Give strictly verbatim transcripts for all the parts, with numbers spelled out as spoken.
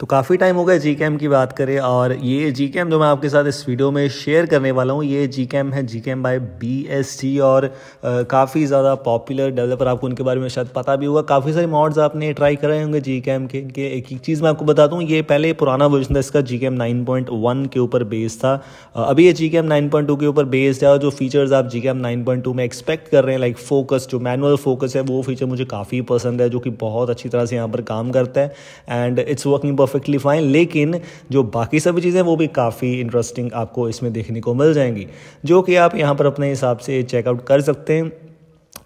तो काफ़ी टाइम हो गया जीकैम की बात करें, और ये जीकैम जो मैं आपके साथ इस वीडियो में शेयर करने वाला हूँ ये जीकैम है GCam by B S T, और काफ़ी ज़्यादा पॉपुलर डेवलपर, आपको उनके बारे में शायद पता भी होगा। काफ़ी सारे मॉड्स आपने ट्राई कराए होंगे जीकैम के। इनके एक एक चीज़ मैं आपको बता दूँ, ये पहले पुराना वर्जन था इसका, जीकैम नाइन पॉइंट वन के ऊपर बेस्ड था। अभी ये जीकैम नाइन पॉइंट टू के ऊपर बेस्ड है, और जो फीचर्स आप जीकैम नाइन पॉइंट टू में एक्सपेक्ट कर रहे हैं, लाइक फोकस, जो मैनुअल फोकस है, वो फीचर मुझे काफ़ी पसंद है, जो कि बहुत अच्छी तरह से यहाँ पर काम करता है and it's working perfectly fine. लेकिन जो बाकी सभी चीज़ें वो भी काफ़ी इंटरेस्टिंग आपको इसमें देखने को मिल जाएंगी, जो कि आप यहाँ पर अपने हिसाब से चेकआउट कर सकते हैं।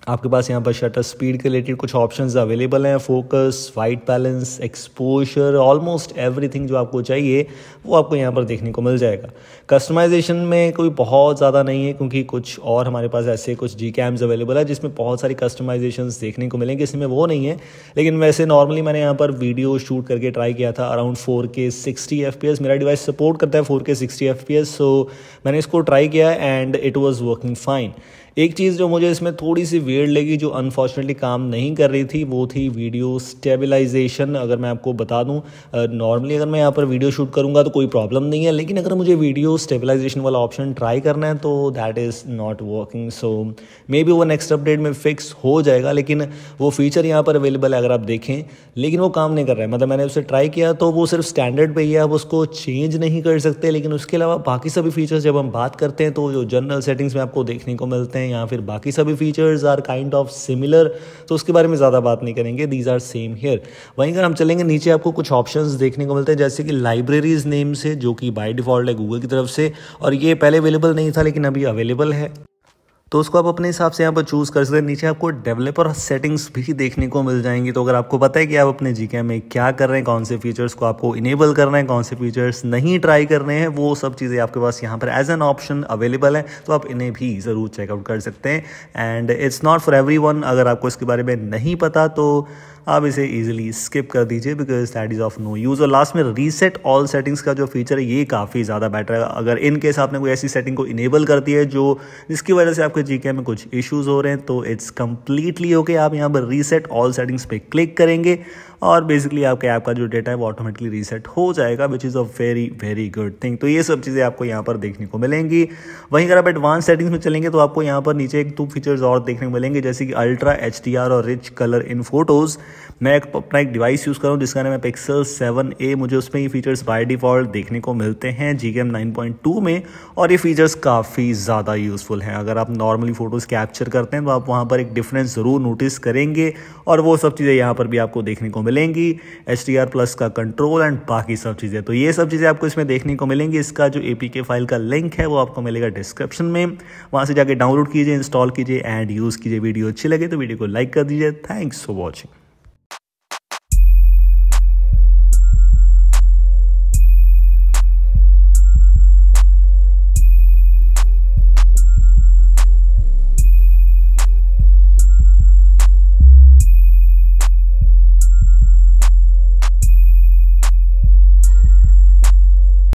आपके पास यहाँ पर शटर स्पीड के रिलेटेड कुछ ऑप्शंस अवेलेबल हैं, focus, white balance, exposure, almost everything जो आपको चाहिए वो आपको यहाँ पर देखने को मिल जाएगा। कस्टमाइजेशन में कोई बहुत ज़्यादा नहीं है, क्योंकि कुछ और हमारे पास ऐसे कुछ जी कैम्स अवेलेबल है जिसमें बहुत सारी कस्टमाइजेशंस देखने को मिलेंगे, इसमें वो नहीं है। लेकिन वैसे नॉर्मली मैंने यहाँ पर वीडियो शूट करके ट्राई किया था around four K sixty F P S, मेरा डिवाइस सपोर्ट करता है four K sixty F P S, so मैंने इसको ट्राई किया and it was working fine. एक चीज़ जो मुझे इसमें थोड़ी सी वेयर लगी, जो अनफॉर्चुनेटली काम नहीं कर रही थी, वो थी वीडियो स्टेबलाइजेशन। अगर मैं आपको बता दूं, नॉर्मली अगर मैं यहाँ पर वीडियो शूट करूँगा तो कोई प्रॉब्लम नहीं है, लेकिन अगर मुझे वीडियो स्टेबलाइजेशन वाला ऑप्शन ट्राई करना है तो that is not working. So maybe वो नेक्स्ट अपडेट में फिक्स हो जाएगा, लेकिन वो फीचर यहाँ पर अवेलेबल है अगर आप देखें, लेकिन वो काम नहीं कर रहा है। मतलब मैंने उसे ट्राई किया तो वो सिर्फ स्टैंडर्ड पर ही है, आप उसको चेंज नहीं कर सकते। लेकिन उसके अलावा बाकी सभी फीचर्स जब हम बात करते हैं तो जो जनरल सेटिंग्स में आपको देखने को मिलते हैं या फिर बाकी सभी features are kind of similar, तो उसके बारे में ज़्यादा बात नहीं करेंगे, दीज आर सेम हियर। वहीं अगर हम चलेंगे नीचे, आपको कुछ ऑप्शंस देखने को मिलते हैं, जैसे कि लाइब्रेरीज नेम से, जो कि बाय डिफ़ॉल्ट है गूगल की तरफ से, और ये पहले अवेलेबल नहीं था लेकिन अभी अवेलेबल है, तो उसको आप अपने हिसाब से यहाँ पर चूज़ कर सकते हैं। नीचे आपको डेवलपर सेटिंग्स भी देखने को मिल जाएंगी, तो अगर आपको पता है कि आप अपने जीकैम में क्या कर रहे हैं, कौन से फीचर्स को आपको इनेबल करना है, कौन से फीचर्स नहीं ट्राई करने हैं, वो सब चीज़ें आपके पास यहाँ पर एज एन ऑप्शन अवेलेबल है, तो आप इन्हें भी ज़रूर चेकआउट कर सकते हैं। And it's not for everyone, अगर आपको इसके बारे में नहीं पता तो आप इसे ईजिली स्किप कर दीजिए, because that is of no use. और लास्ट में रीसेट ऑल सेटिंग्स का जो फीचर है, ये काफ़ी ज़्यादा बेटर है। अगर इन केस आपने कोई ऐसी सेटिंग को इनेबल कर दी है जो जिसकी वजह से आपके जीके में कुछ इश्यूज़ हो रहे हैं, तो इट्स कम्प्लीटली ओके। आप यहाँ पर रीसेट ऑल सेटिंग्स पे क्लिक करेंगे और बेसिकली आपके ऐप का जो डेटा है वो ऑटोमेटिकली रीसेट हो जाएगा, which is a very very good thing. तो ये सब चीज़ें आपको यहाँ पर देखने को मिलेंगी। वहीं अगर आप एडवांस सेटिंग्स में चलेंगे तो आपको यहाँ पर नीचे एक दो फीचर्स और देखने को मिलेंगे, जैसे कि अल्ट्रा एच डी आर और रिच कलर इन फोटोज़। मैं एक अपना एक डिवाइस यूज़ कर रहा हूँ जिसका नाम है पिक्सल सेवन ए, मुझे उसमें ये फीचर्स बाय डिफ़ॉल्ट देखने को मिलते हैं जीकैम नाइन पॉइंट टू में, और ये फीचर्स काफ़ी ज़्यादा यूज़फुल हैं। अगर आप नॉर्मली फ़ोटोज़ कैप्चर करते हैं तो आप वहाँ पर एक डिफरेंस ज़रूर नोटिस करेंगे, और वो सब चीज़ें यहाँ पर भी आपको देखने को मिलेंगी, एच डी आर प्लस का कंट्रोल एंड बाकी सब चीज़ें। तो ये सब चीज़ें आपको इसमें देखने को मिलेंगी। इसका जो ए पी के फाइल का लिंक है वो आपको मिलेगा डिस्क्रिप्शन में, वहाँ से जाके डाउनलोड कीजिए, इंस्टॉल कीजिए एंड यूज़ कीजिए। वीडियो अच्छी लगे तो वीडियो को लाइक कर दीजिए। Thanks for watching.